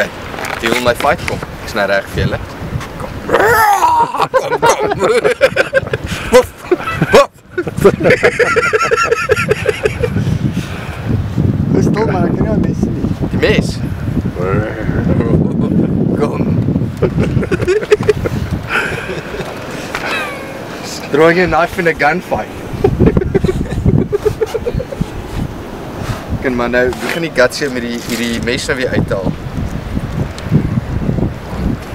Kijk, die Hyundai Fight, kom. Is naar erg veel, hè? Kom. Kom, kom. Wof, wof. We stilmaken, ja, mees. Die mees? Kom. Throwing a knife in a gunfight. Kan maar nou begin die guts hier met die mes nou weer uithaal.